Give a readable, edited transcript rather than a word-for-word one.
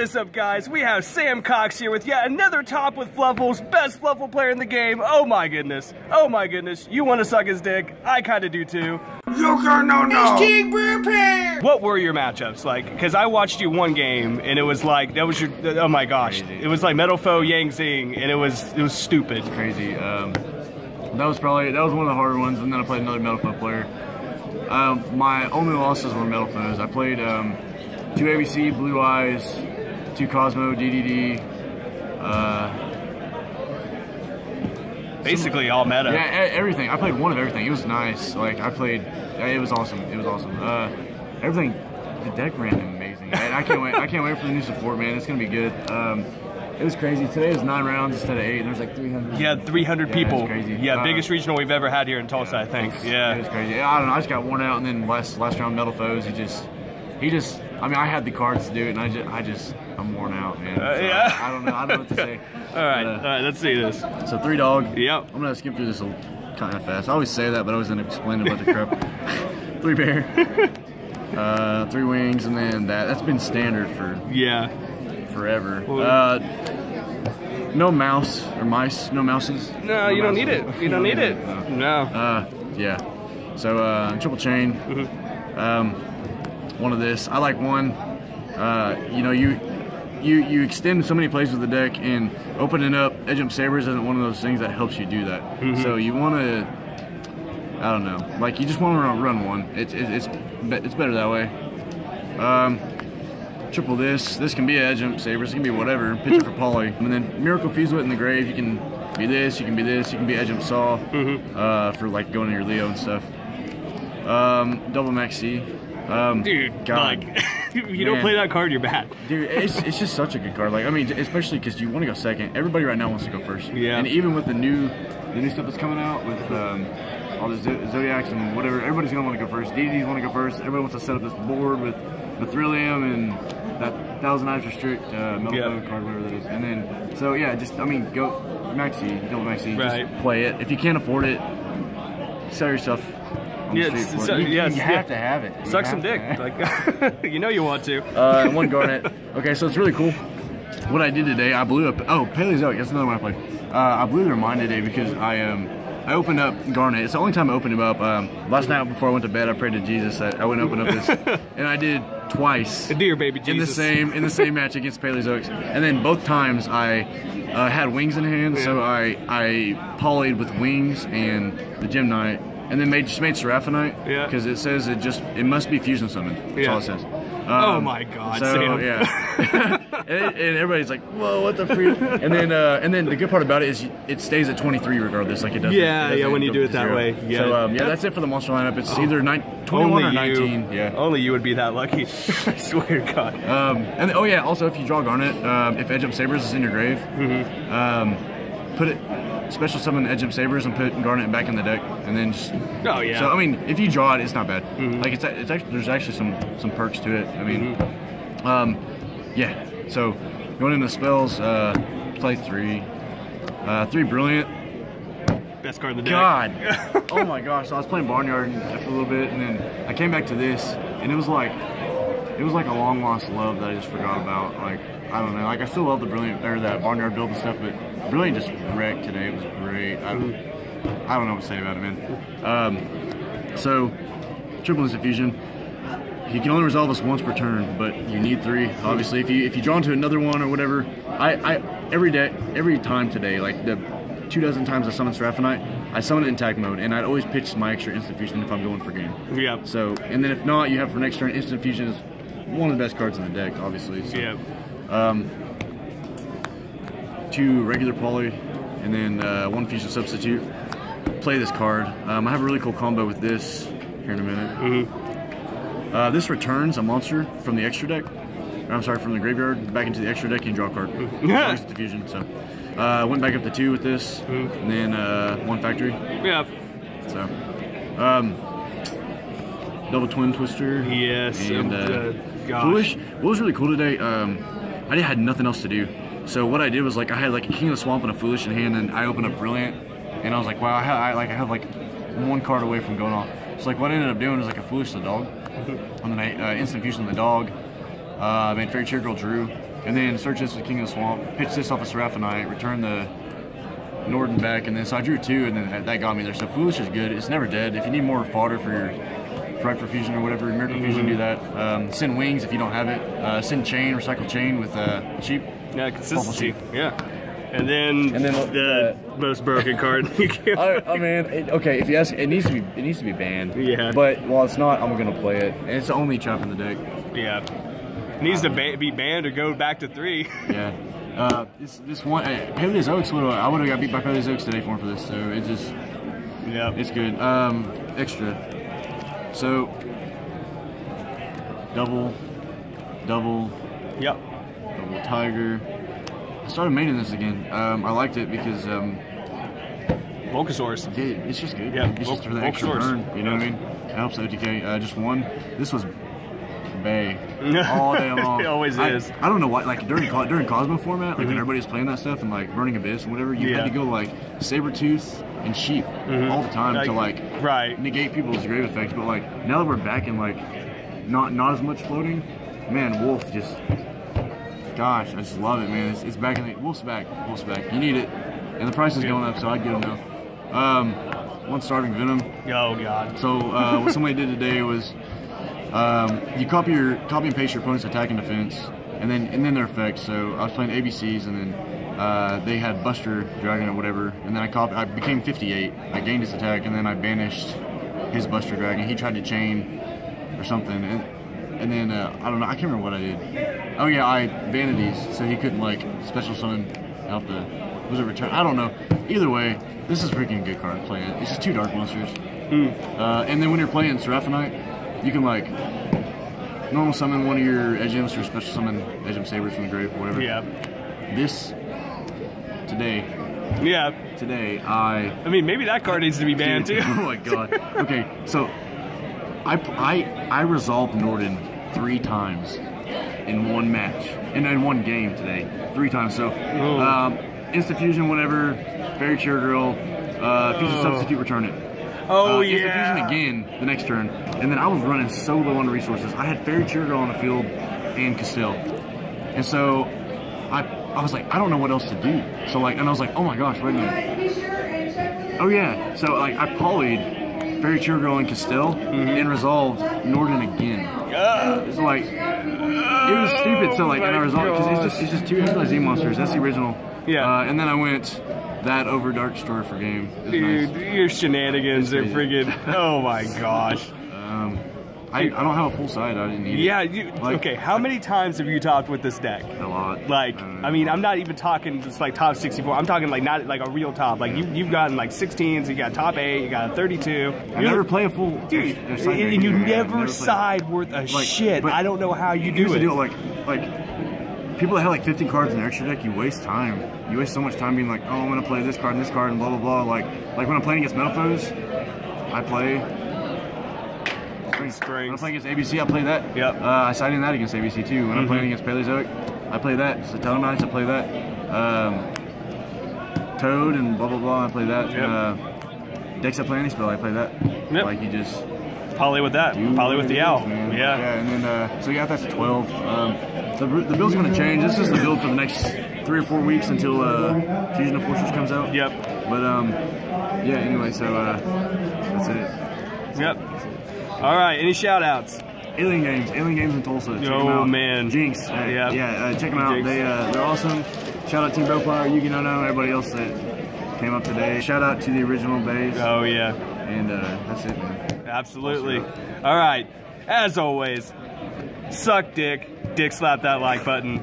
What is up, guys? We have Sam Cox here with yet another top with Fluffles, best Fluffle player in the game. Oh my goodness. Oh my goodness. You want to suck his dick? I kind of do too. No. What were your matchups like? Because I watched you one game and it was like that was your oh my gosh. Crazy. It was like Metal Foe Yang Zing and it was stupid. It's crazy. That was one of the harder ones, and then I played another Metal Foe player. My only losses were Metal Foes. I played two ABC, Blue Eyes, two Cosmo DDD. Basically all meta. Yeah, everything. I played one of everything. It was nice. Like it was awesome. It was awesome. Everything. The deck ran amazing. I can't wait. I can't wait for the new support, man. It's gonna be good. It was crazy. Today was 9 rounds instead of 8. There's like 300. Yeah, 300 people. It was crazy. Yeah, biggest regional we've ever had here in Tulsa, I think. It was crazy. I don't know. I just got worn out, and then last round Metal Foes, he just. I mean, I had the cards to do it, and I'm worn out, man. So yeah. I don't know what to say. All right. Let's see this. So 3 dog. Yep. I'm gonna skip through this kind of fast. I always say that, but I always end up explaining about the crap. 3 bear. 3 wings, and then that. That's been standard for. Yeah. Forever. No mouse or mice. No mouses. No, you don't need it. You don't need it. No. Yeah. So triple chain. Mm-hmm. One of this. I like one. You know, you extend so many plays with the deck, and opening up Edge of Sabres isn't one of those things that helps you do that. Mm-hmm. So you want to. I don't know. Like you just want to run one. It's better that way. Triple this. This can be Edge of Sabres. It can be whatever. Pitch it for poly. And then Miracle Fusion it in the grave. You can be this. You can be this. You can be Edge of Saw for like going to your Leo and stuff. Double maxi. Dude, God, like, you don't play that card, you're bad. Dude, it's just such a good card. Like I mean, especially because you want to go second. Everybody right now wants to go first. Yeah. And even with the new stuff that's coming out with all the Zodiacs and whatever, everybody's gonna want to go first. DDDs want to go first. Everybody wants to set up this board with Mithrilium and that Thousand Eyes Restrict Metal Foe card, whatever that is. And then so yeah, just I mean go maxi, double maxi, just play it. If you can't afford it, sell yourself. You have to have it. Suck some dick. Like, you know you want to. One Garnet. Okay, so it's really cool. What I did today, I blew up. Oh, Paleozoic. That's another one I played. I blew their mind today because I opened up Garnet. It's the only time I opened him up. Last night before I went to bed, I prayed to Jesus that I wouldn't open up this, and I did twice. Dear baby Jesus. In the same match against Paleozoic, and then both times I had wings in hand, so I polyed with wings and the Gym Knight. And then just made Seraphinite because it says it must be fusion summoned. That's all it says. Oh my God! So Sam. And everybody's like, "Whoa, what the freak?" And then the good part about it is it stays at 23 regardless. Like it doesn't. Yeah. When you do it that way. Yeah. So that's it for the monster lineup. It's either 21 or 19. Yeah. Only you would be that lucky. I swear to God. And oh yeah. Also, if you draw Garnet, if Edge of Sabres is in your grave, put it. Special summon Edge of Sabres and put Garnet back in the deck, and then just. Oh yeah. So I mean, if you draw it, it's not bad. Mm-hmm. Like it's actually, there's actually some perks to it. I mean, yeah. So going into spells, play 3 Brilliant. Best card in the deck. God. Oh my gosh. So I was playing Barnyard for a little bit, and then I came back to this, and it was like a long lost love that I just forgot about. Like I don't know. Like I still love the Brilliant or that Barnyard build and stuff, but. Brilliant just wrecked today. It was great. I don't know what to say about it, man. So, triple instant fusion. You can only resolve this once per turn, but you need 3. Obviously, if you draw into another one or whatever, every time today, like the 24 times I summoned Seraphinite, I summoned it in tag mode, and I'd always pitch my extra instant fusion if I'm going for game. Yeah. So, and then if not, you have for next turn. Instant fusion is one of the best cards in the deck, obviously. So. Yeah. 2 regular poly, and then 1 fusion substitute. Play this card. I have a really cool combo with this here in a minute. Mm-hmm. This returns a monster from the extra deck. I'm sorry, from the graveyard back into the extra deck. You can draw a card. Yeah. The fusion. So went back up to 2 with this, and then 1 factory. Yeah. So double twin twister. Yes. And Foolish. What was really cool today? I had nothing else to do. So what I did was like I had like a King of the Swamp and a Foolish in hand, and I opened up Brilliant, and I was like, wow, I have like 1 card away from going off. So like what I ended up doing was like a Foolish the dog, and then I instant fusion the dog, made Fairy Cheer Girl Drew, and then search this with King of the Swamp, pitch this off a Seraphinite, return the Norden back, and then so I drew two, and then that got me there. So Foolish is good. It's never dead. If you need more fodder for your Frightful Fusion or whatever, Miracle Fusion, do that. Send Wings if you don't have it. Send Chain, Recycle Chain with Cheap. Yeah, consistency. Yeah. And then the most broken card. I mean, okay. If you ask, it needs to be banned. Yeah. But while it's not, I'm gonna play it. And it's the only trap in the deck. Yeah. It needs to be banned or go back to 3. Yeah. This one, Paleozoic. I would have got beat by Paleozoic today for this. So it's just. Yeah. It's good. Extra. So. Double. Yep. Double Tiger. I started maining this again. I liked it because Vulcasaurus. Yeah, it's just good. Yeah, it's just for the extra burn. You know what I mean? It helps OTK. Just one. This was bae all day long. It always is. I don't know why. Like during Cosmo format, like when everybody's playing that stuff and like Burning Abyss and whatever, you had to go like Sabretooth and Sheep all the time to like negate people's grave effects. But like now that we're back in like not as much floating, man, Wolf just. Gosh, I just love it, man. It's back in the... Wolf's back. You need it. And the price is going up, so I'd get him now. One starving Venom. Oh, God. So, what somebody did today was... you copy and paste your opponent's attack and defense, and then their effects. So, I was playing ABCs, and then they had Buster Dragon or whatever. And then I became 58. I gained his attack, and then I banished his Buster Dragon. He tried to chain or something. And then, I don't know, I can't remember what I did. Oh yeah, I vanities, so he couldn't like special summon out the, was it return? I don't know. Either way, this is a freaking good card to play it. It's just two Dark Monsters. And then when you're playing Seraphinite, you can like normal summon one of your Edge Imps or special summon Edge of Sabres from the grave or whatever. Yeah. Today, I mean, maybe that card needs to be banned too. Oh my God. Okay, so I resolved Norden 3 times in one match, and in one game today, 3 times. So, Instant Fusion, whatever, Fairy Cheer Girl, Fusion Substitute, return it. Oh, yeah. Instant Fusion again the next turn, and then I was running so low on resources. I had Fairy Cheer Girl on the field and Castile, and so I was like, I don't know what else to do. So like, and I was like, oh my gosh, wait a minute. Oh yeah. So like, I polyed Fairy Cheer Girl and Castile, and resolved Norden again. It's like, it was stupid. So like, and I resolved because it's just two XYZ monsters. That's the original. Yeah. And then I went that over Dark Star for game. Dude, nice. Your shenanigans are friggin'. Oh my gosh. I don't have a full side. I didn't need it. Yeah. Like, okay. How many times have you talked with this deck? A lot. Like, I mean, I'm not even talking just like top 64. I'm talking like not like a real top. Like you've gotten like 16s. You got top 8. You got 32. You never play a full. Dude, and you never side worth a shit. I don't know how you do it. Like people that have like 15 cards in their extra deck, you waste time. You waste so much time being like, oh, I'm gonna play this card and blah blah blah. Like when I'm playing against Metal Foes, I play. When I'm playing against ABC, I play that. Yep. I side in that against ABC too. When I'm playing against Paleozoic, I play that. So Thousand Eyes, I play that. Toad and blah blah blah, I play that. Yep. Dex, I play any spell, I play that. Yep. Like you just poly with that. Poly with the owl. Man. Yeah. Yeah. And then so yeah, that's 12. The build's gonna change. This is the build for the next 3 or 4 weeks until Fusion of Fortress comes out. Yep. But yeah. Anyway, so that's it. Yep. All right, any shout-outs? Alien Games in Tulsa. Check them out. Man. Jenks. Check them out. Jenks. They're awesome. Shout-out Team Bowfire, Yugi Nono, everybody else that came up today. Shout-out to the original base. Oh, yeah. And that's it, man. Absolutely. All right, as always, suck dick. Dick slap that like button.